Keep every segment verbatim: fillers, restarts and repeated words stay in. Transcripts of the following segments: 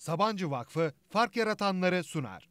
Sabancı Vakfı Fark Yaratanları sunar.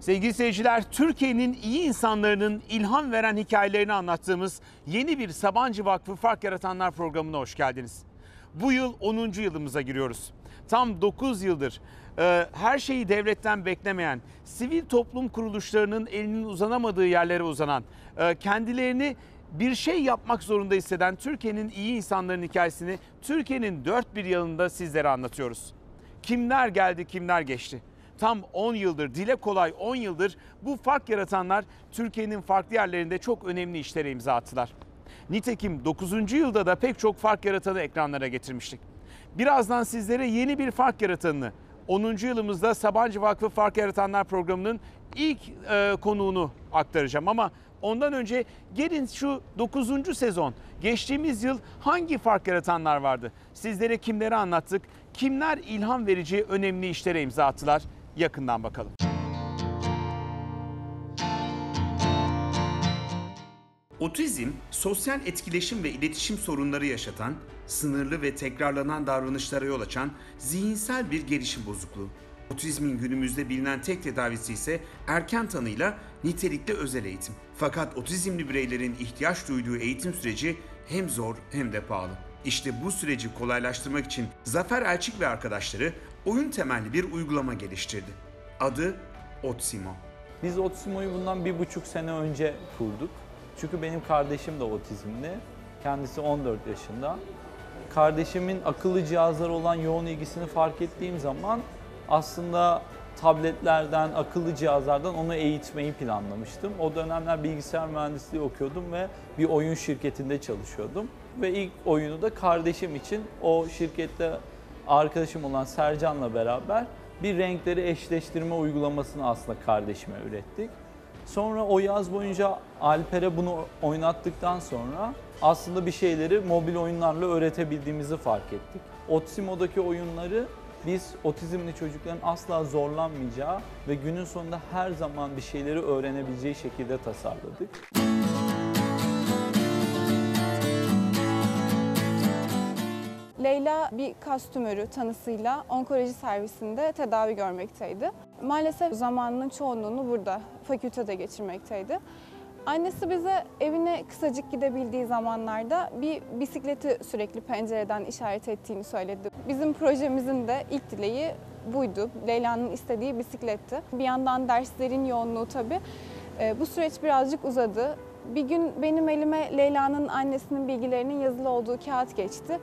Sevgili seyirciler, Türkiye'nin iyi insanlarının ilham veren hikayelerini anlattığımız yeni bir Sabancı Vakfı Fark Yaratanlar programına hoş geldiniz. Bu yıl onuncu yılımıza giriyoruz. Tam dokuz yıldır e, her şeyi devletten beklemeyen, sivil toplum kuruluşlarının elinin uzanamadığı yerlere uzanan, e, kendilerini bir şey yapmak zorunda hisseden Türkiye'nin iyi insanların hikayesini Türkiye'nin dört bir yanında sizlere anlatıyoruz. Kimler geldi, kimler geçti? Tam on yıldır, dile kolay on yıldır bu fark yaratanlar Türkiye'nin farklı yerlerinde çok önemli işlere imza attılar. Nitekim dokuzuncu yılda da pek çok fark yaratanı ekranlara getirmiştik. Birazdan sizlere yeni bir fark yaratanını, onuncu yılımızda Sabancı Vakfı Fark Yaratanlar programının ilk e, konuğunu aktaracağım. Ama ondan önce gelin şu dokuzuncu sezon, geçtiğimiz yıl hangi fark yaratanlar vardı? Sizlere kimleri anlattık, kimler ilham verici önemli işlere imza attılar? Yakından bakalım. Otizm, sosyal etkileşim ve iletişim sorunları yaşatan, sınırlı ve tekrarlanan davranışlara yol açan zihinsel bir gelişim bozukluğu. Otizmin günümüzde bilinen tek tedavisi ise erken tanıyla nitelikli özel eğitim. Fakat otizmli bireylerin ihtiyaç duyduğu eğitim süreci hem zor hem de pahalı. İşte bu süreci kolaylaştırmak için Zafer Alçık ve arkadaşları oyun temelli bir uygulama geliştirdi. Adı Otsimo. Biz Otsimo'yu bundan bir buçuk sene önce kurduk. Çünkü benim kardeşim de otizmli. Kendisi on dört yaşında. Kardeşimin akıllı cihazlara olan yoğun ilgisini fark ettiğim zaman aslında tabletlerden, akıllı cihazlardan onu eğitmeyi planlamıştım. O dönemler bilgisayar mühendisliği okuyordum ve bir oyun şirketinde çalışıyordum. Ve ilk oyunu da kardeşim için o şirkette arkadaşım olan Sercan'la beraber bir renkleri eşleştirme uygulamasını aslında kardeşime ürettik. Sonra o yaz boyunca Alper'e bunu oynattıktan sonra aslında bir şeyleri mobil oyunlarla öğretebildiğimizi fark ettik. Otsimo'daki oyunları biz otizmli çocukların asla zorlanmayacağı ve günün sonunda her zaman bir şeyleri öğrenebileceği şekilde tasarladık. Leyla bir kas tümörü tanısıyla onkoloji servisinde tedavi görmekteydi. Maalesef zamanının çoğunluğunu burada fakültede geçirmekteydi. Annesi bize evine kısacık gidebildiği zamanlarda bir bisikleti sürekli pencereden işaret ettiğini söyledi. Bizim projemizin de ilk dileği buydu. Leyla'nın istediği bisikletti. Bir yandan derslerin yoğunluğu tabii. Bu süreç birazcık uzadı. Bir gün benim elime Leyla'nın annesinin bilgilerinin yazılı olduğu kağıt geçti.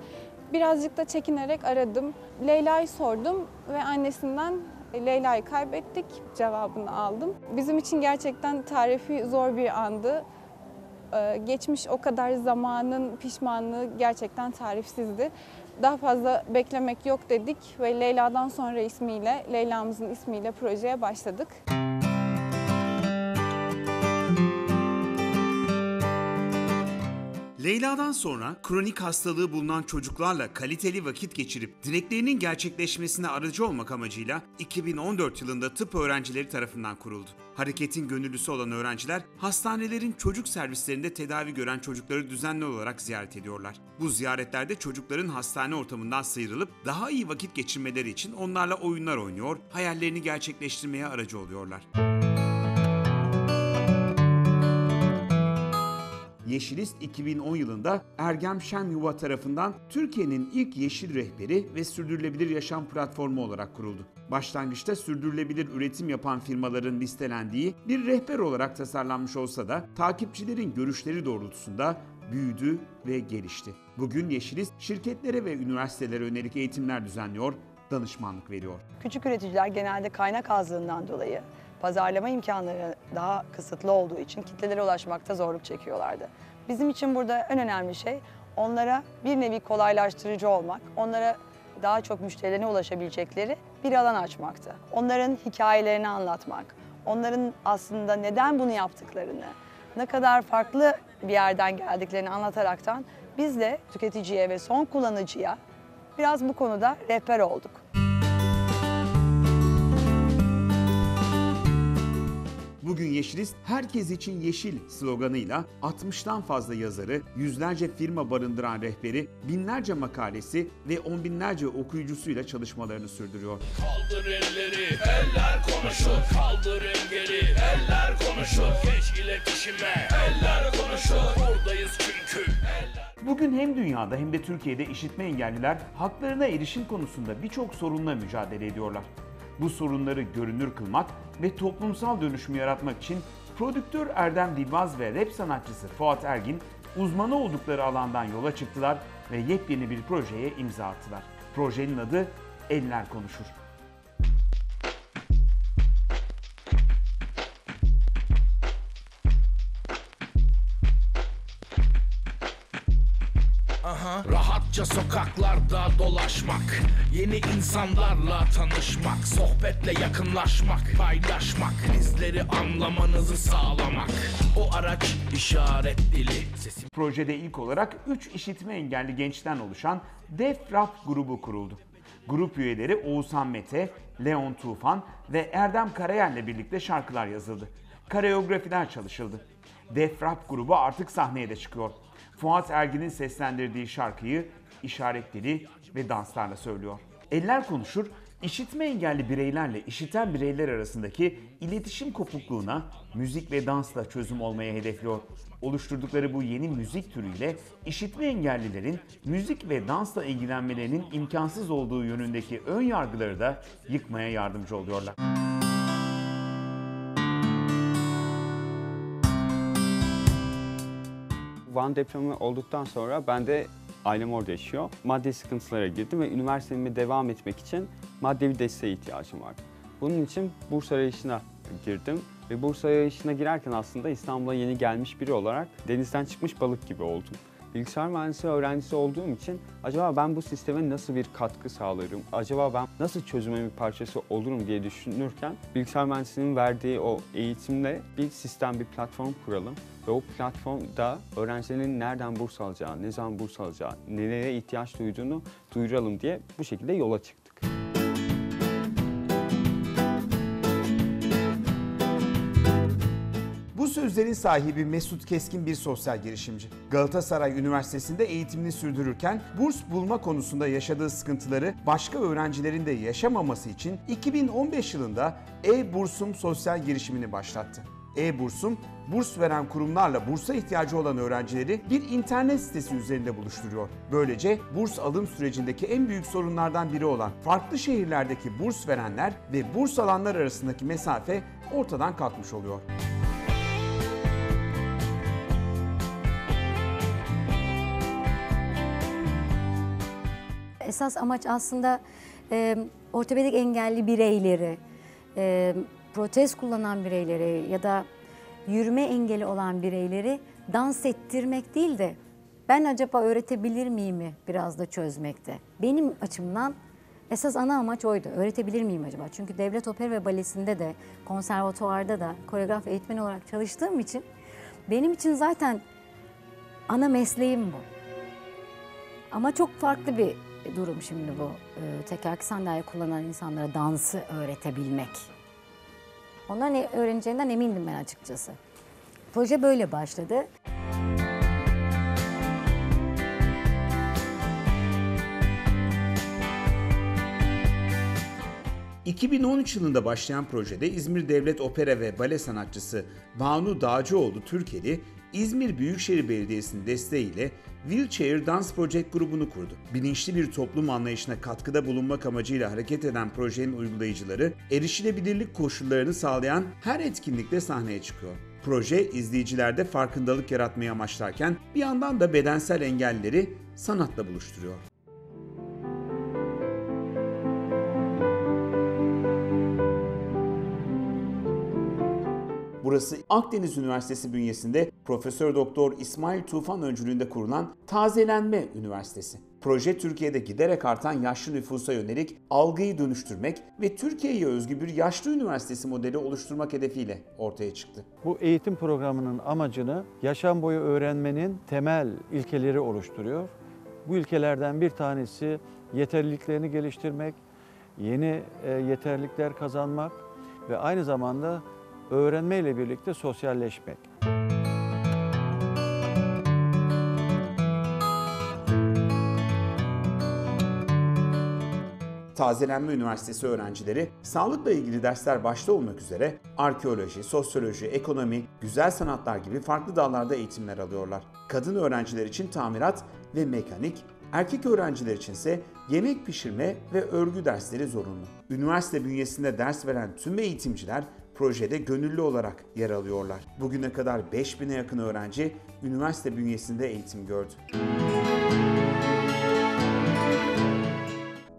Birazcık da çekinerek aradım. Leyla'yı sordum ve annesinden Leyla'yı kaybettik cevabını aldım. Bizim için gerçekten tarifi zor bir andı. Ee, geçmiş o kadar zamanın pişmanlığı gerçekten tarifsizdi. Daha fazla beklemek yok dedik ve Leyla'dan sonra ismiyle, Leyla'mızın ismiyle projeye başladık. Leyla'dan sonra kronik hastalığı bulunan çocuklarla kaliteli vakit geçirip dileklerinin gerçekleşmesine aracı olmak amacıyla iki bin on dört yılında tıp öğrencileri tarafından kuruldu. Hareketin gönüllüsü olan öğrenciler hastanelerin çocuk servislerinde tedavi gören çocukları düzenli olarak ziyaret ediyorlar. Bu ziyaretlerde çocukların hastane ortamından sıyrılıp daha iyi vakit geçirmeleri için onlarla oyunlar oynuyor, hayallerini gerçekleştirmeye aracı oluyorlar. Yeşilist iki bin on yılında Ergem Şen Yuva tarafından Türkiye'nin ilk yeşil rehberi ve sürdürülebilir yaşam platformu olarak kuruldu. Başlangıçta sürdürülebilir üretim yapan firmaların listelendiği bir rehber olarak tasarlanmış olsa da takipçilerin görüşleri doğrultusunda büyüdü ve gelişti. Bugün Yeşilist şirketlere ve üniversitelere yönelik eğitimler düzenliyor, danışmanlık veriyor. Küçük üreticiler genelde kaynak azlığından dolayı pazarlama imkanları daha kısıtlı olduğu için kitlelere ulaşmakta zorluk çekiyorlardı. Bizim için burada en önemli şey onlara bir nevi kolaylaştırıcı olmak, onlara daha çok müşterilerine ulaşabilecekleri bir alan açmaktı. Onların hikayelerini anlatmak, onların aslında neden bunu yaptıklarını, ne kadar farklı bir yerden geldiklerini anlataraktan biz de tüketiciye ve son kullanıcıya biraz bu konuda rehber olduk. Bugün Yeşilist, herkes için yeşil sloganıyla altmıştan fazla yazarı, yüzlerce firma barındıran rehberi, binlerce makalesi ve on binlerce okuyucusuyla çalışmalarını sürdürüyor. Kaldır elleri, eller konuşur. Kaldır engeli, eller konuşur. Geç iletişime, eller konuşur. Buradayız çünkü eller... Bugün hem dünyada hem de Türkiye'de işitme engelliler haklarına erişim konusunda birçok sorunla mücadele ediyorlar. Bu sorunları görünür kılmak ve toplumsal dönüşümü yaratmak için prodüktör Erdem Divaz ve rap sanatçısı Fuat Ergin uzmanı oldukları alandan yola çıktılar ve yepyeni bir projeye imza attılar. Projenin adı Eller Konuşur. Aha. Rahatça sokaklarda dolaşmak, yeni insanlarla tanışmak, sohbetle yakınlaşmak, paylaşmak, bizleri anlamanızı sağlamak. O araç işaret dili. Sesim... Projede ilk olarak üç işitme engelli gençten oluşan Def Rap grubu kuruldu. Grup üyeleri Oğuzhan Mete, Leon Tufan ve Erdem Karayel ile birlikte şarkılar yazıldı. Koreografiler çalışıldı. Def Rap grubu artık sahneye de çıkıyor. Fuat Ergin'in seslendirdiği şarkıyı işaret dili ve danslarla söylüyor. Eller Konuşur, işitme engelli bireylerle işiten bireyler arasındaki iletişim kopukluğuna müzik ve dansla çözüm olmaya hedefliyor. Oluşturdukları bu yeni müzik türüyle işitme engellilerin müzik ve dansla ilgilenmelerinin imkansız olduğu yönündeki ön yargıları da yıkmaya yardımcı oluyorlar. Van depremi olduktan sonra ben de ailem orada yaşıyor. Maddi sıkıntılara girdim ve üniversitemi devam etmek için maddi desteğe ihtiyacım vardı. Bunun için burs arayışına girdim ve burs arayışına girerken aslında İstanbul'a yeni gelmiş biri olarak denizden çıkmış balık gibi oldum. Bilgisayar mühendisliği öğrencisi olduğum için acaba ben bu sisteme nasıl bir katkı sağlarım, acaba ben nasıl çözümün bir parçası olurum diye düşünürken bilgisayar mühendisliğinin verdiği o eğitimle bir sistem, bir platform kuralım ve o platformda öğrencilerin nereden burs alacağı, ne zaman burs alacağı, nelere ihtiyaç duyduğunu duyuralım diye bu şekilde yola çıktık. Sözlerin sahibi Mesut Keskin bir sosyal girişimci. Galatasaray Üniversitesi'nde eğitimini sürdürürken burs bulma konusunda yaşadığı sıkıntıları başka öğrencilerin de yaşamaması için iki bin on beş yılında e-Bursum sosyal girişimini başlattı. e-Bursum, burs veren kurumlarla bursa ihtiyacı olan öğrencileri bir internet sitesi üzerinde buluşturuyor. Böylece burs alım sürecindeki en büyük sorunlardan biri olan farklı şehirlerdeki burs verenler ve burs alanlar arasındaki mesafe ortadan kalkmış oluyor. Esas amaç aslında e, ortopedik engelli bireyleri, e, protez kullanan bireyleri ya da yürüme engeli olan bireyleri dans ettirmek değil de ben acaba öğretebilir miyimi biraz da çözmekte. Benim açımdan esas ana amaç oydu. Öğretebilir miyim acaba? Çünkü Devlet Opera ve Balesi'nde de, konservatuvarda da koreograf eğitmeni olarak çalıştığım için benim için zaten ana mesleğim bu. Ama çok farklı bir durum şimdi bu. E, tekerlekli sandalye kullanan insanlara dansı öğretebilmek. Onların öğreneceğinden emindim ben açıkçası. Proje böyle başladı. iki bin on üç yılında başlayan projede İzmir Devlet Opera ve Bale sanatçısı Banu Dağcıoğlu Türkeli, İzmir Büyükşehir Belediyesi'nin desteğiyle Wheelchair Dance Project grubunu kurdu. Bilinçli bir toplum anlayışına katkıda bulunmak amacıyla hareket eden projenin uygulayıcıları, erişilebilirlik koşullarını sağlayan her etkinlikte sahneye çıkıyor. Proje, izleyicilerde farkındalık yaratmayı amaçlarken bir yandan da bedensel engelleri sanatla buluşturuyor. Burası Akdeniz Üniversitesi bünyesinde Profesör Doktor İsmail Tufan öncülüğünde kurulan Tazelenme Üniversitesi. Proje Türkiye'de giderek artan yaşlı nüfusa yönelik algıyı dönüştürmek ve Türkiye'ye özgü bir yaşlı üniversitesi modeli oluşturmak hedefiyle ortaya çıktı. Bu eğitim programının amacını yaşam boyu öğrenmenin temel ilkeleri oluşturuyor. Bu ilkelerden bir tanesi yeterliliklerini geliştirmek, yeni yeterlilikler kazanmak ve aynı zamanda öğrenmeyle birlikte sosyalleşmek. Tazelenme Üniversitesi öğrencileri, sağlıkla ilgili dersler başta olmak üzere arkeoloji, sosyoloji, ekonomi, güzel sanatlar gibi farklı dallarda eğitimler alıyorlar. Kadın öğrenciler için tamirat ve mekanik, erkek öğrenciler içinse yemek pişirme ve örgü dersleri zorunlu. Üniversite bünyesinde ders veren tüm eğitimciler projede gönüllü olarak yer alıyorlar. Bugüne kadar beş bine yakın öğrenci üniversite bünyesinde eğitim gördü.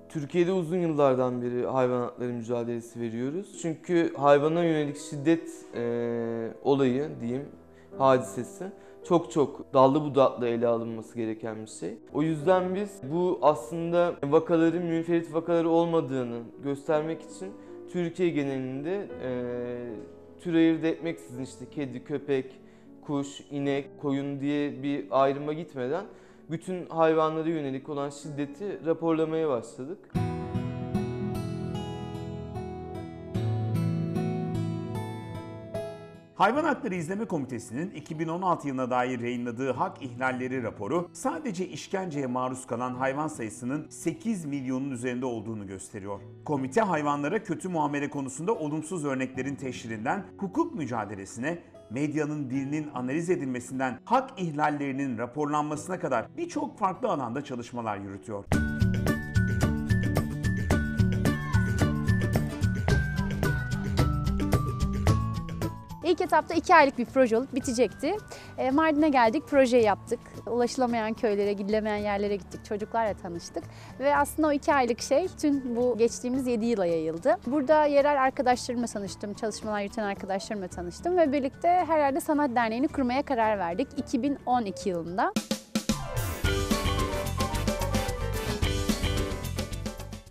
Türkiye'de uzun yıllardan beri hayvan hakları mücadelesi veriyoruz. Çünkü hayvana yönelik şiddet e, olayı diyeyim, hadisesi çok çok dallı budaklı ele alınması gereken bir şey. O yüzden biz bu aslında vakaların münferit vakaları olmadığını göstermek için Türkiye genelinde e, tür ayırt etmeksizin işte kedi, köpek, kuş, inek, koyun diye bir ayrıma gitmeden bütün hayvanlara yönelik olan şiddeti raporlamaya başladık. Hayvan Hakları İzleme Komitesi'nin iki bin on altı yılına dair yayınladığı hak ihlalleri raporu sadece işkenceye maruz kalan hayvan sayısının sekiz milyonun üzerinde olduğunu gösteriyor. Komite hayvanlara kötü muamele konusunda olumsuz örneklerin teşhirinden hukuk mücadelesine, medyanın dilinin analiz edilmesinden hak ihlallerinin raporlanmasına kadar birçok farklı alanda çalışmalar yürütüyor. İlk etapta iki aylık bir proje olup bitecekti. Mardin'e geldik, projeyi yaptık. Ulaşılamayan köylere, gidilemeyen yerlere gittik, çocuklarla tanıştık. Ve aslında o iki aylık şey tüm bu geçtiğimiz yedi yıla yayıldı. Burada yerel arkadaşlarımla tanıştım, çalışmalar yürüten arkadaşlarımla tanıştım ve birlikte Herhalde Sanat Derneği'ni kurmaya karar verdik iki bin on iki yılında.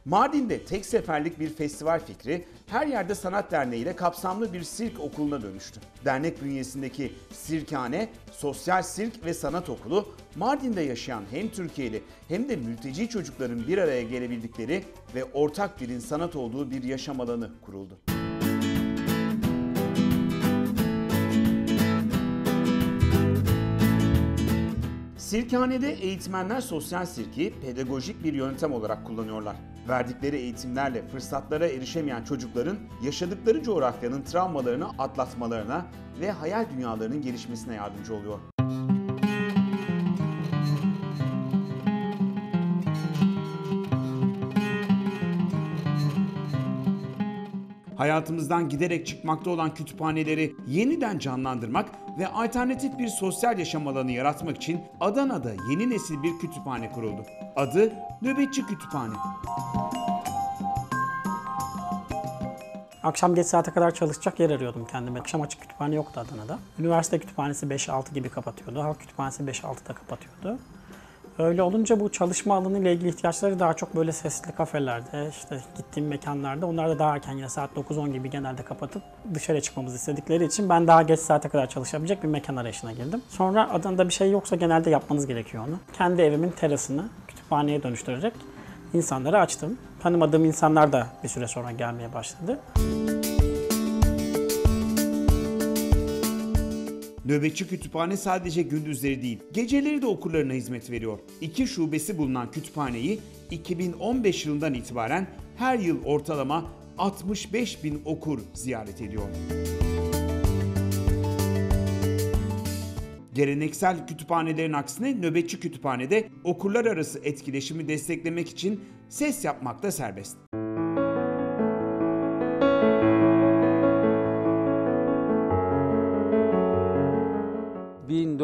Mardin'de tek seferlik bir festival fikri Her Yerde Sanat Derneği ile kapsamlı bir sirk okuluna dönüştü. Dernek bünyesindeki Sirkhane, Sosyal Sirk ve Sanat Okulu, Mardin'de yaşayan hem Türkiye'li hem de mülteci çocukların bir araya gelebildikleri ve ortak dilin sanat olduğu bir yaşam alanı kuruldu. Sirkhanede eğitmenler sosyal sirki pedagojik bir yöntem olarak kullanıyorlar. Verdikleri eğitimlerle fırsatlara erişemeyen çocukların yaşadıkları coğrafyanın travmalarını atlatmalarına ve hayal dünyalarının gelişmesine yardımcı oluyor. Hayatımızdan giderek çıkmakta olan kütüphaneleri yeniden canlandırmak ve alternatif bir sosyal yaşam alanı yaratmak için Adana'da yeni nesil bir kütüphane kuruldu. Adı Nöbetçi Kütüphane. Akşam geç saate kadar çalışacak yer arıyordum kendime. Akşam açık kütüphane yoktu Adana'da. Üniversite kütüphanesi beş altı gibi kapatıyordu, halk kütüphanesi beş altıda kapatıyordu. Öyle olunca bu çalışma alanı ile ilgili ihtiyaçları daha çok böyle sesli kafelerde, işte gittiğim mekanlarda, onlar da daha erken yine saat dokuz on gibi genelde kapatıp dışarı çıkmamızı istedikleri için ben daha geç saate kadar çalışabilecek bir mekan arayışına girdim. Sonra Adana'da bir şey yoksa genelde yapmanız gerekiyor onu. Kendi evimin terasını kütüphaneye dönüştürerek insanlara açtım. Tanımadığım insanlar da bir süre sonra gelmeye başladı. Nöbetçi Kütüphane sadece gündüzleri değil, geceleri de okurlarına hizmet veriyor. İki şubesi bulunan kütüphaneyi iki bin on beş yılından itibaren her yıl ortalama altmış beş bin okur ziyaret ediyor. Geleneksel kütüphanelerin aksine Nöbetçi Kütüphane'de okurlar arası etkileşimi desteklemek için ses yapmak da serbest.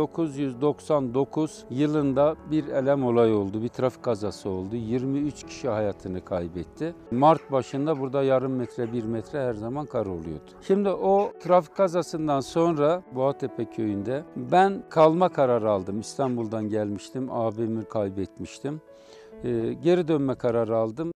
bin dokuz yüz doksan dokuz yılında bir elem olayı oldu, bir trafik kazası oldu. yirmi üç kişi hayatını kaybetti. Mart başında burada yarım metre, bir metre her zaman kar oluyordu. Şimdi o trafik kazasından sonra Boğatepe köyünde ben kalma kararı aldım. İstanbul'dan gelmiştim, abimi kaybetmiştim. Ee, geri dönme kararı aldım.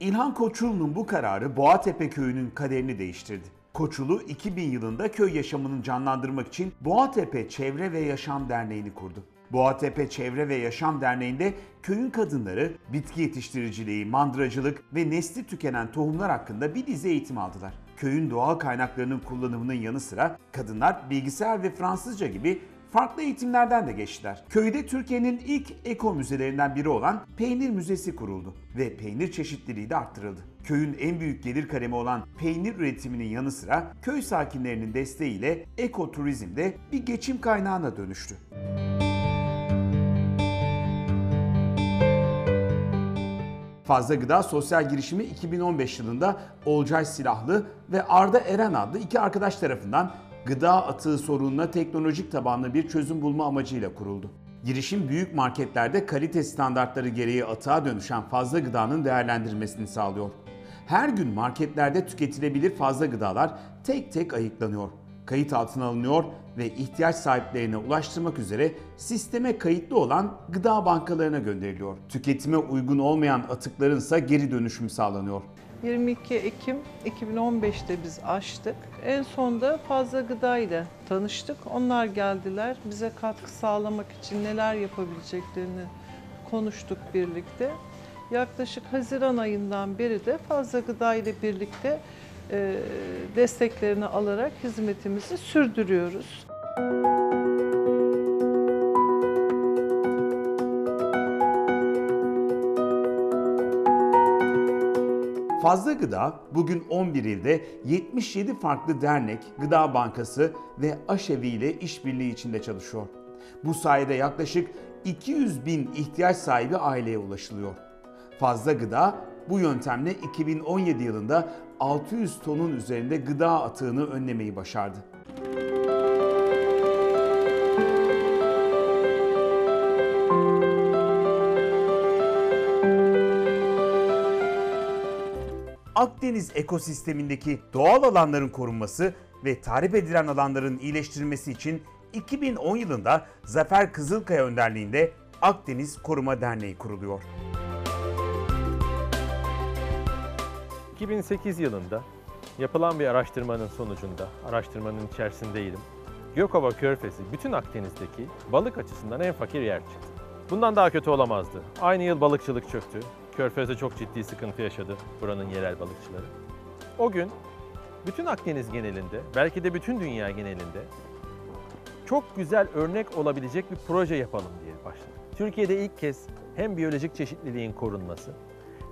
İlhan Koçulu'nun bu kararı Boğatepe köyünün kaderini değiştirdi. Koçulu iki bin yılında köy yaşamını canlandırmak için Boğatepe Çevre ve Yaşam Derneği'ni kurdu. Boğatepe Çevre ve Yaşam Derneği'nde köyün kadınları bitki yetiştiriciliği, mandıracılık ve nesli tükenen tohumlar hakkında bir dizi eğitim aldılar. Köyün doğal kaynaklarının kullanımının yanı sıra kadınlar bilgisayar ve Fransızca gibi farklı eğitimlerden de geçtiler. Köyde Türkiye'nin ilk eko müzelerinden biri olan Peynir Müzesi kuruldu ve peynir çeşitliliği de arttırıldı. Köyün en büyük gelir kalemi olan peynir üretiminin yanı sıra köy sakinlerinin desteğiyle ekoturizm de bir geçim kaynağına dönüştü. Fazla Gıda Sosyal Girişimi iki bin on beş yılında Olcay Silahlı ve Arda Eren adlı iki arkadaş tarafından gıda atığı sorununa teknolojik tabanlı bir çözüm bulma amacıyla kuruldu. Girişim büyük marketlerde kalite standartları gereği atığa dönüşen fazla gıdanın değerlendirilmesini sağlıyor. Her gün marketlerde tüketilebilir fazla gıdalar tek tek ayıklanıyor, kayıt altına alınıyor ve ihtiyaç sahiplerine ulaştırmak üzere sisteme kayıtlı olan gıda bankalarına gönderiliyor. Tüketime uygun olmayan atıkların ise geri dönüşümü sağlanıyor. yirmi iki Ekim iki bin on beş'te biz açtık. En son da Fazla Gıda ile tanıştık. Onlar geldiler. Bize katkı sağlamak için neler yapabileceklerini konuştuk birlikte. Yaklaşık Haziran ayından beri de Fazla Gıda ile birlikte desteklerini alarak hizmetimizi sürdürüyoruz. Fazla Gıda bugün on bir ilde yetmiş yedi farklı dernek, gıda bankası ve aşevi ile işbirliği içinde çalışıyor. Bu sayede yaklaşık iki yüz bin ihtiyaç sahibi aileye ulaşılıyor. Fazla Gıda bu yöntemle iki bin on yedi yılında altı yüz tonun üzerinde gıda atığını önlemeyi başardı. Akdeniz ekosistemindeki doğal alanların korunması ve tahrip edilen alanların iyileştirilmesi için iki bin on yılında Zafer Kızılkaya önderliğinde Akdeniz Koruma Derneği kuruluyor. iki bin sekiz yılında yapılan bir araştırmanın sonucunda, araştırmanın içerisindeydim, Gökova Körfezi bütün Akdeniz'deki balık açısından en fakir yer çıktı. Bundan daha kötü olamazdı. Aynı yıl balıkçılık çöktü. Körfez'de çok ciddi sıkıntı yaşadı buranın yerel balıkçıları. O gün bütün Akdeniz genelinde, belki de bütün dünya genelinde çok güzel örnek olabilecek bir proje yapalım diye başladık. Türkiye'de ilk kez hem biyolojik çeşitliliğin korunması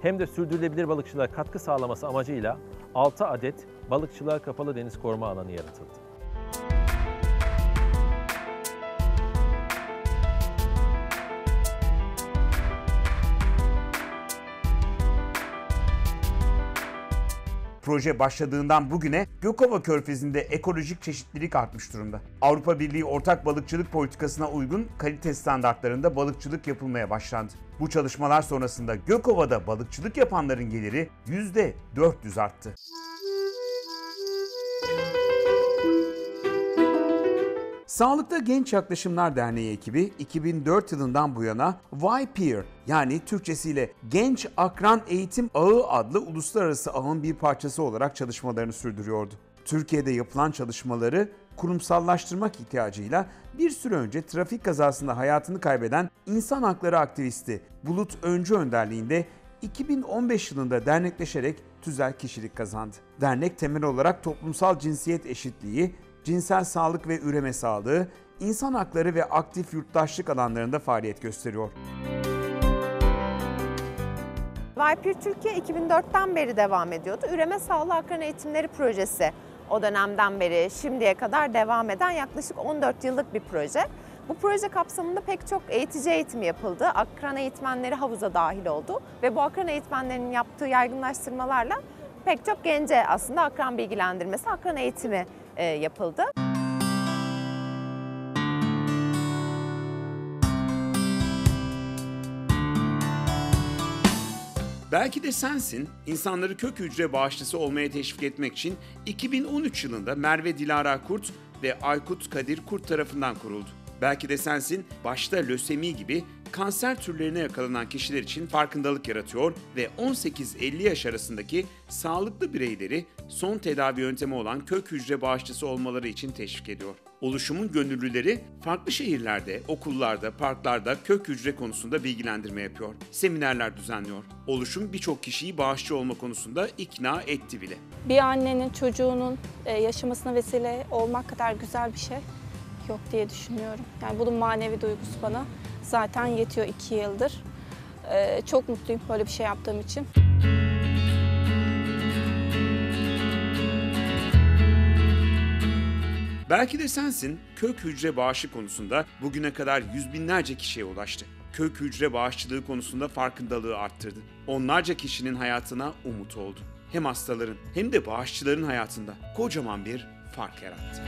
hem de sürdürülebilir balıkçılığa katkı sağlaması amacıyla altı adet balıkçılığa kapalı deniz koruma alanı yaratıldı. Proje başladığından bugüne Gökova Körfezi'nde ekolojik çeşitlilik artmış durumda. Avrupa Birliği ortak balıkçılık politikasına uygun kalite standartlarında balıkçılık yapılmaya başlandı. Bu çalışmalar sonrasında Gökova'da balıkçılık yapanların geliri yüzde dört yüz arttı. Sağlıkta Genç Yaklaşımlar Derneği ekibi iki bin dört yılından bu yana YPeer yani Türkçesiyle Genç Akran Eğitim Ağı adlı uluslararası ağın bir parçası olarak çalışmalarını sürdürüyordu. Türkiye'de yapılan çalışmaları kurumsallaştırmak ihtiyacıyla bir süre önce trafik kazasında hayatını kaybeden insan hakları aktivisti Bulut Öncü önderliğinde iki bin on beş yılında dernekleşerek tüzel kişilik kazandı. Dernek temel olarak toplumsal cinsiyet eşitliği, cinsel sağlık ve üreme sağlığı, insan hakları ve aktif yurttaşlık alanlarında faaliyet gösteriyor. YPeer Türkiye iki bin dört'ten beri devam ediyordu. Üreme Sağlığı Akran Eğitimleri Projesi o dönemden beri şimdiye kadar devam eden yaklaşık on dört yıllık bir proje. Bu proje kapsamında pek çok eğitici eğitimi yapıldı. Akran eğitmenleri havuza dahil oldu ve bu akran eğitmenlerinin yaptığı yaygınlaştırmalarla pek çok gence aslında akran bilgilendirmesi, akran eğitimi yapıldı. Belki de sensin, insanları kök hücre bağışçısı olmaya teşvik etmek için iki bin on üç yılında Merve Dilara Kurt ve Aykut Kadir Kurt tarafından kuruldu. Belki de sensin, başta lösemi gibi kanser türlerine yakalanan kişiler için farkındalık yaratıyor ve on sekiz elli yaş arasındaki sağlıklı bireyleri son tedavi yöntemi olan kök hücre bağışçısı olmaları için teşvik ediyor. Oluşumun gönüllüleri farklı şehirlerde, okullarda, parklarda kök hücre konusunda bilgilendirme yapıyor. Seminerler düzenliyor. Oluşum birçok kişiyi bağışçı olma konusunda ikna etti bile. Bir annenin çocuğunun yaşamasına vesile olmak kadar güzel bir şey yok diye düşünüyorum. Yani bunun manevi duygusu bana zaten yetiyor iki yıldır. Ee, çok mutluyum böyle bir şey yaptığım için. Belki de sensin, kök hücre bağışı konusunda bugüne kadar yüz binlerce kişiye ulaştı. Kök hücre bağışçılığı konusunda farkındalığı arttırdı. Onlarca kişinin hayatına umut oldu. Hem hastaların hem de bağışçıların hayatında kocaman bir fark yarattı.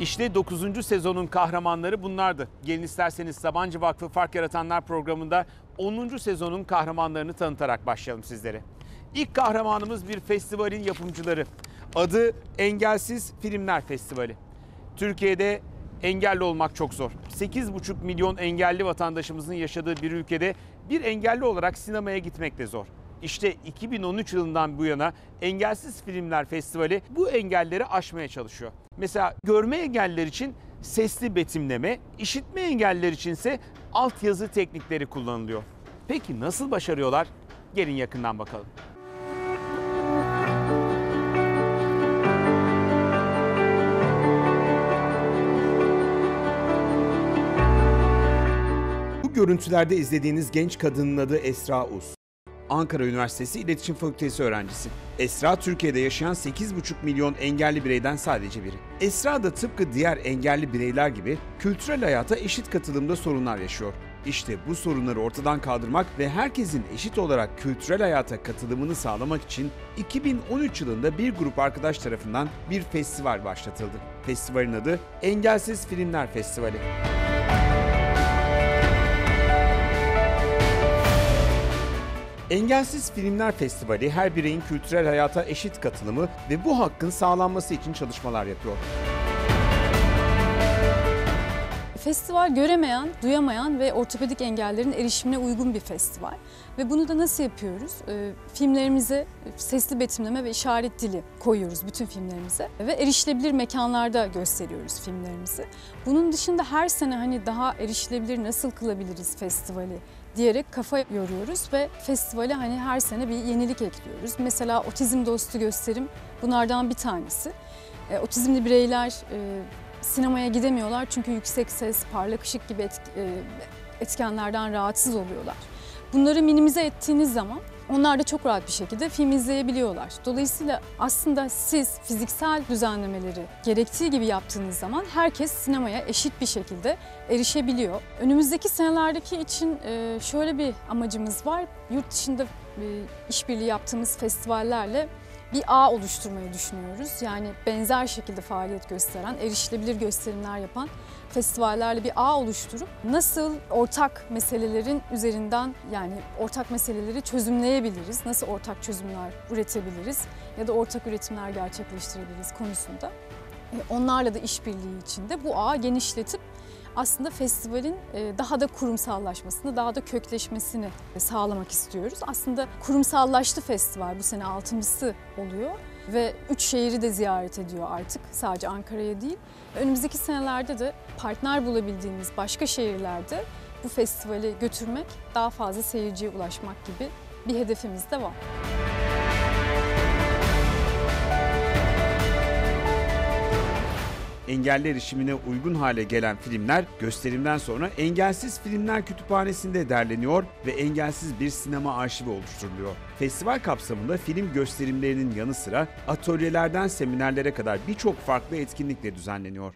İşte dokuzuncu sezonun kahramanları bunlardı. Gelin isterseniz Sabancı Vakfı Fark Yaratanlar programında onuncu sezonun kahramanlarını tanıtarak başlayalım sizlere. İlk kahramanımız bir festivalin yapımcıları. Adı Engelsiz Filmler Festivali. Türkiye'de engelli olmak çok zor. sekiz buçuk milyon engelli vatandaşımızın yaşadığı bir ülkede bir engelli olarak sinemaya gitmek de zor. İşte iki bin on üç yılından bu yana Engelsiz Filmler Festivali bu engelleri aşmaya çalışıyor. Mesela görme engelliler için sesli betimleme, işitme engelliler içinse altyazı teknikleri kullanılıyor. Peki nasıl başarıyorlar? Gelin yakından bakalım. Bu görüntülerde izlediğiniz genç kadının adı Esra Uz. Ankara Üniversitesi İletişim Fakültesi öğrencisi. Esra, Türkiye'de yaşayan sekiz buçuk milyon engelli bireyden sadece biri. Esra da tıpkı diğer engelli bireyler gibi kültürel hayata eşit katılımda sorunlar yaşıyor. İşte bu sorunları ortadan kaldırmak ve herkesin eşit olarak kültürel hayata katılımını sağlamak için iki bin on üç yılında bir grup arkadaş tarafından bir festival başlatıldı. Festivalin adı Engelsiz Filmler Festivali. Engelsiz Filmler Festivali her bireyin kültürel hayata eşit katılımı ve bu hakkın sağlanması için çalışmalar yapıyor. Festival göremeyen, duyamayan ve ortopedik engellerin erişimine uygun bir festival. Ve bunu da nasıl yapıyoruz? E, filmlerimize sesli betimleme ve işaret dili koyuyoruz bütün filmlerimize. Ve erişilebilir mekanlarda gösteriyoruz filmlerimizi. Bunun dışında her sene hani daha erişilebilir nasıl kılabiliriz festivali diyerek kafa yoruyoruz ve festivale hani her sene bir yenilik ekliyoruz. Mesela otizm dostu gösterim bunlardan bir tanesi. E, otizmli bireyler e, sinemaya gidemiyorlar çünkü yüksek ses, parlak ışık gibi etk- e, etkenlerden rahatsız oluyorlar. Bunları minimize ettiğiniz zaman onlar da çok rahat bir şekilde film izleyebiliyorlar. Dolayısıyla aslında siz fiziksel düzenlemeleri gerektiği gibi yaptığınız zaman herkes sinemaya eşit bir şekilde erişebiliyor. Önümüzdeki senelerdeki için şöyle bir amacımız var. Yurt dışında işbirliği yaptığımız festivallerle bir ağ oluşturmayı düşünüyoruz. Yani benzer şekilde faaliyet gösteren, erişilebilir gösterimler yapan festivallerle bir ağ oluşturup nasıl ortak meselelerin üzerinden yani ortak meseleleri çözümleyebiliriz, nasıl ortak çözümler üretebiliriz ya da ortak üretimler gerçekleştirebiliriz konusunda. Onlarla da işbirliği içinde bu ağı genişletip aslında festivalin daha da kurumsallaşmasını, daha da kökleşmesini sağlamak istiyoruz. Aslında kurumsallaştı festival, bu sene altıncısı oluyor ve üç şehri de ziyaret ediyor artık, sadece Ankara'ya değil. Önümüzdeki senelerde de partner bulabildiğimiz başka şehirlerde bu festivali götürmek, daha fazla seyirciye ulaşmak gibi bir hedefimiz de var. Engelli erişimine uygun hale gelen filmler gösterimden sonra Engelsiz Filmler Kütüphanesi'nde derleniyor ve engelsiz bir sinema arşivi oluşturuluyor. Festival kapsamında film gösterimlerinin yanı sıra atölyelerden seminerlere kadar birçok farklı etkinlikle düzenleniyor.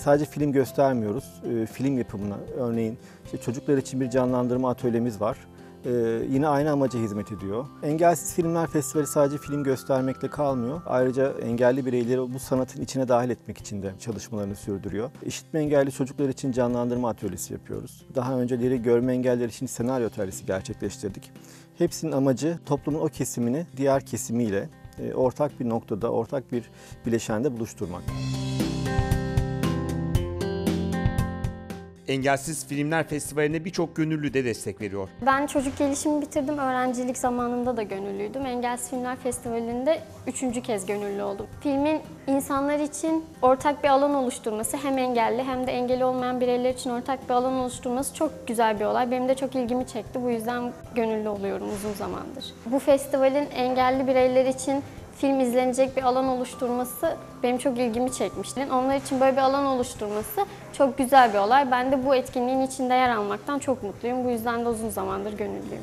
sadece film göstermiyoruz, e, film yapımına. Örneğin işte çocuklar için bir canlandırma atölyemiz var. Ee, yine aynı amaca hizmet ediyor. Engelsiz Filmler Festivali sadece film göstermekle kalmıyor. Ayrıca engelli bireyleri bu sanatın içine dahil etmek için de çalışmalarını sürdürüyor. İşitme engelli çocuklar için canlandırma atölyesi yapıyoruz. Daha önceleri görme engelliler için senaryo atölyesi gerçekleştirdik. Hepsinin amacı toplumun o kesimini diğer kesimiyle e, ortak bir noktada, ortak bir bileşende buluşturmak. Engelsiz Filmler Festivali'ne birçok gönüllü de destek veriyor. Ben çocuk gelişimi bitirdim, öğrencilik zamanında da gönüllüydüm. Engelsiz Filmler Festivali'nde üçüncü kez gönüllü oldum. Filmin insanlar için ortak bir alan oluşturması, hem engelli hem de engeli olmayan bireyler için ortak bir alan oluşturması çok güzel bir olay. Benim de çok ilgimi çekti, bu yüzden gönüllü oluyorum uzun zamandır. Bu festivalin engelli bireyler için film izlenecek bir alan oluşturması benim çok ilgimi çekmişti. Onlar için böyle bir alan oluşturması çok güzel bir olay. Ben de bu etkinliğin içinde yer almaktan çok mutluyum. Bu yüzden de uzun zamandır gönüllüyüm.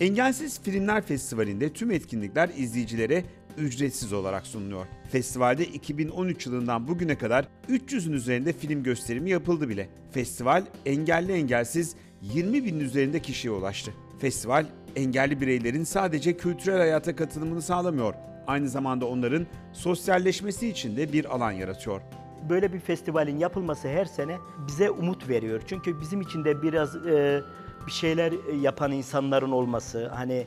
Engelsiz Filmler Festivali'nde tüm etkinlikler izleyicilere ücretsiz olarak sunuluyor. Festivalde iki bin on üç yılından bugüne kadar üç yüzün üzerinde film gösterimi yapıldı bile. Festival engelli engelsiz yirmi binin üzerinde kişiye ulaştı. Festival engelli bireylerin sadece kültürel hayata katılımını sağlamıyor. Aynı zamanda onların sosyalleşmesi için de bir alan yaratıyor. Böyle bir festivalin yapılması her sene bize umut veriyor. Çünkü bizim için de biraz e, bir şeyler yapan insanların olması, hani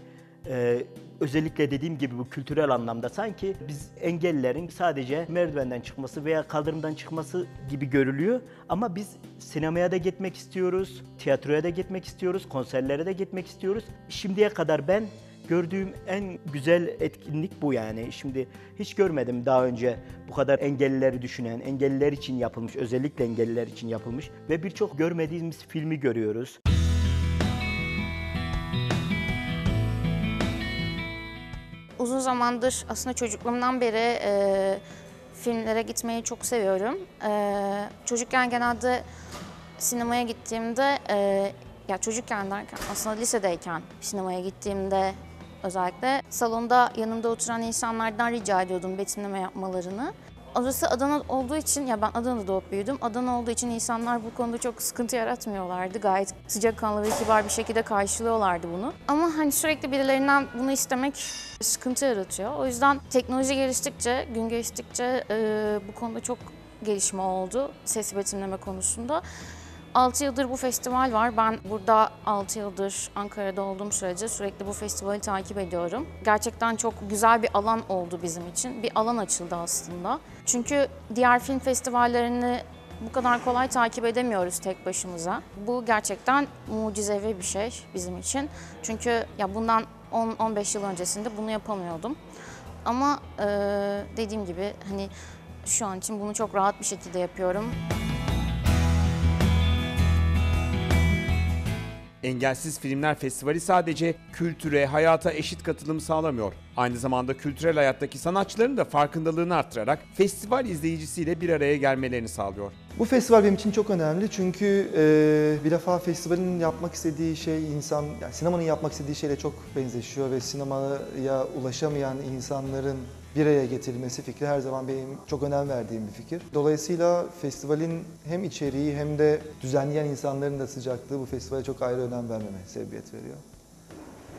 e, özellikle dediğim gibi bu kültürel anlamda sanki biz engellilerin sadece merdivenden çıkması veya kaldırımdan çıkması gibi görülüyor. Ama biz sinemaya da gitmek istiyoruz, tiyatroya da gitmek istiyoruz, konserlere de gitmek istiyoruz. Şimdiye kadar ben gördüğüm en güzel etkinlik bu yani. Şimdi hiç görmedim daha önce bu kadar engellileri düşünen, engelliler için yapılmış, özellikle engelliler için yapılmış ve birçok görmediğimiz filmi görüyoruz. Uzun zamandır aslında çocukluğumdan beri e, filmlere gitmeyi çok seviyorum. E, çocukken genelde sinemaya gittiğimde, e, ya çocukken derken aslında lisedeyken sinemaya gittiğimde özellikle salonda yanımda oturan insanlardan rica ediyordum betimleme yapmalarını. Orası Adana olduğu için, ya ben Adana'da doğup büyüdüm. Adana olduğu için insanlar bu konuda çok sıkıntı yaratmıyorlardı. Gayet sıcakkanlı ve kibar bir şekilde karşılıyorlardı bunu. Ama hani sürekli birilerinden bunu istemek sıkıntı yaratıyor. O yüzden teknoloji geliştikçe, gün geçtikçe e, bu konuda çok gelişme oldu sesi betimleme konusunda. altı yıldır bu festival var. Ben burada altı yıldır Ankara'da olduğum sürece sürekli bu festivali takip ediyorum. Gerçekten çok güzel bir alan oldu bizim için. Bir alan açıldı aslında. Çünkü diğer film festivallerini bu kadar kolay takip edemiyoruz tek başımıza. Bu gerçekten mucizevi bir şey bizim için. Çünkü ya bundan on on beş yıl öncesinde bunu yapamıyordum. Ama e, dediğim gibi hani şu an için bunu çok rahat bir şekilde yapıyorum. Engelsiz Filmler Festivali sadece kültüre, hayata eşit katılım sağlamıyor. Aynı zamanda kültürel hayattaki sanatçıların da farkındalığını arttırarak festival izleyicisiyle bir araya gelmelerini sağlıyor. Bu festival benim için çok önemli çünkü e, bir defa festivalin yapmak istediği şey insan, yani sinemanın yapmak istediği şeyle çok benzeşiyor ve sinemaya ulaşamayan insanların bir araya getirilmesi fikri her zaman benim çok önem verdiğim bir fikir. Dolayısıyla festivalin hem içeriği hem de düzenleyen insanların da sıcaklığı bu festivale çok ayrı önem vermeme sebebiyet veriyor.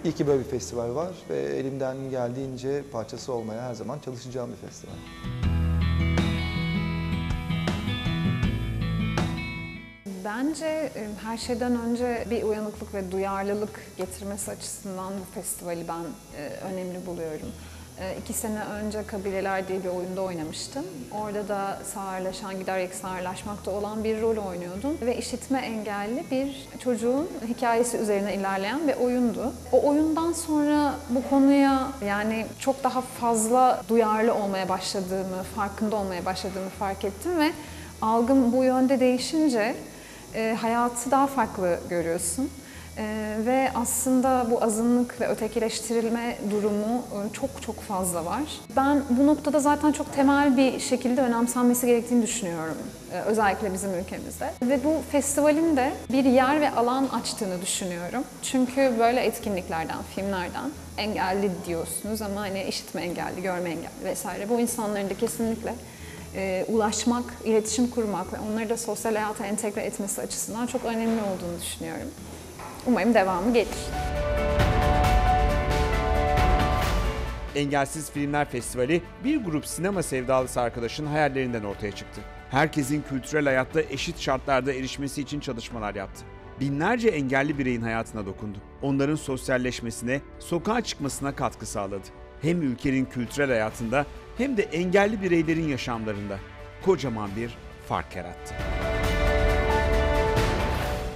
İyi ki böyle bir festival var ve elimden geldiğince parçası olmaya her zaman çalışacağım bir festival. Bence her şeyden önce bir uyanıklık ve duyarlılık getirmesi açısından bu festivali ben önemli buluyorum. İki sene önce Kabileler diye bir oyunda oynamıştım. Orada da sağırlaşan, giderek sağırlaşmakta olan bir rol oynuyordum. Ve işitme engelli bir çocuğun hikayesi üzerine ilerleyen bir oyundu. O oyundan sonra bu konuya yani çok daha fazla duyarlı olmaya başladığımı, farkında olmaya başladığımı fark ettim ve algım bu yönde değişince hayatı daha farklı görüyorsun. Ee, ve aslında bu azınlık ve ötekileştirilme durumu çok çok fazla var. Ben bu noktada zaten çok temel bir şekilde önemsenmesi gerektiğini düşünüyorum. Ee, özellikle bizim ülkemizde. Ve bu festivalin de bir yer ve alan açtığını düşünüyorum. Çünkü böyle etkinliklerden, filmlerden engelli diyorsunuz ama hani işitme engelli, görme engelli vesaire. Bu insanların da kesinlikle E, ulaşmak, iletişim kurmak ve onları da sosyal hayata entegre etmesi açısından çok önemli olduğunu düşünüyorum. Umarım devamı gelir. Engelsiz Filmler Festivali bir grup sinema sevdalısı arkadaşın hayallerinden ortaya çıktı. Herkesin kültürel hayatta eşit şartlarda erişmesi için çalışmalar yaptı. Binlerce engelli bireyin hayatına dokundu. Onların sosyalleşmesine, sokağa çıkmasına katkı sağladı. Hem ülkenin kültürel hayatında hem de engelli bireylerin yaşamlarında kocaman bir fark yarattı.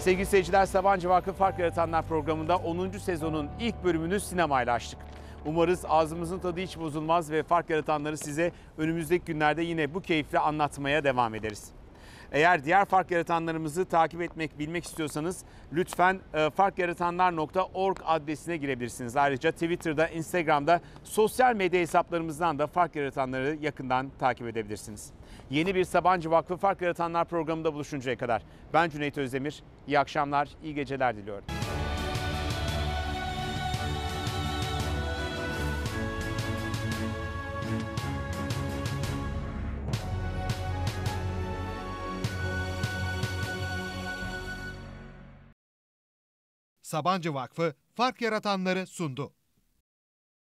Sevgili seyirciler, Sabancı Vakfı Fark Yaratanlar programında onuncu sezonun ilk bölümünü sinemayla açtık. Umarız ağzımızın tadı hiç bozulmaz ve fark yaratanları size önümüzdeki günlerde yine bu keyifle anlatmaya devam ederiz. Eğer diğer fark yaratanlarımızı takip etmek, bilmek istiyorsanız lütfen fark yaratanlar nokta org adresine girebilirsiniz. Ayrıca Twitter'da, Instagram'da sosyal medya hesaplarımızdan da fark yaratanları yakından takip edebilirsiniz. Yeni bir Sabancı Vakfı Fark Yaratanlar programında buluşuncaya kadar ben Cüneyt Özdemir. İyi akşamlar, iyi geceler diliyorum. Sabancı Vakfı Fark Yaratanları sundu.